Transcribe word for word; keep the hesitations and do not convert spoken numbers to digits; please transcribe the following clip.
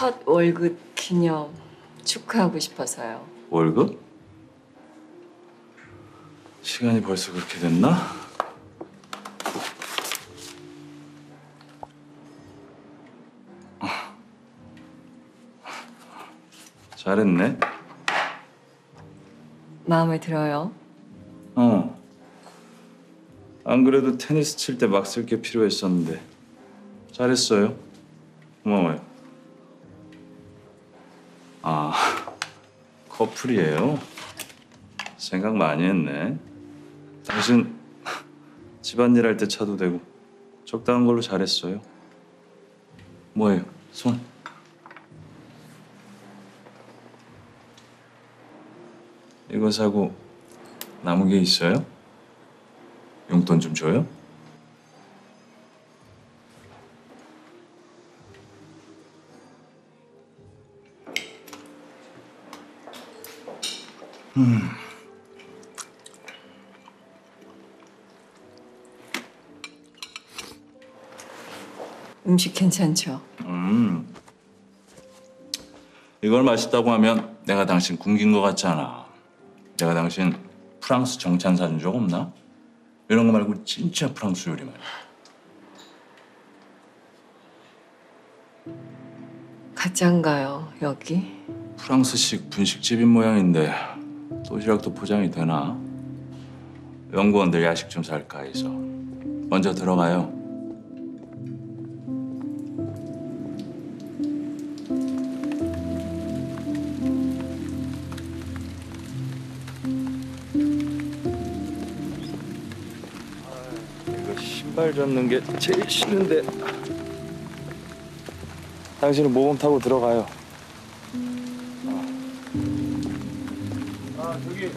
첫 월급 기념 축하하고 싶어서요. 월급? 시간이 벌써 그렇게 됐나? 잘했네. 마음에 들어요? 어. 안 그래도 테니스 칠 때 막 쓸 게 필요했었는데 잘했어요. 고마워요. 아, 커플이에요? 생각 많이 했네. 당신 집안일 할 때 차도 되고 적당한 걸로 잘했어요. 뭐예요? 손. 이거 사고 남은 게 있어요? 용돈 좀 줘요? 음. 음식 괜찮죠? 음. 이걸 맛있다고 하면 내가 당신 굶긴 것 같지 않아? 내가 당신 프랑스 정찬 사준 적 없나? 이런 거 말고 진짜 프랑스 요리 말이야. 가짠가요, 여기? 프랑스식 분식집인 모양인데 도시락도 포장이 되나? 연구원들 야식 좀 살까 해서. 먼저 들어가요. 신발 잡는 게 제일 싫은데. 당신은 모범 타고 들어가요. 아, 저기.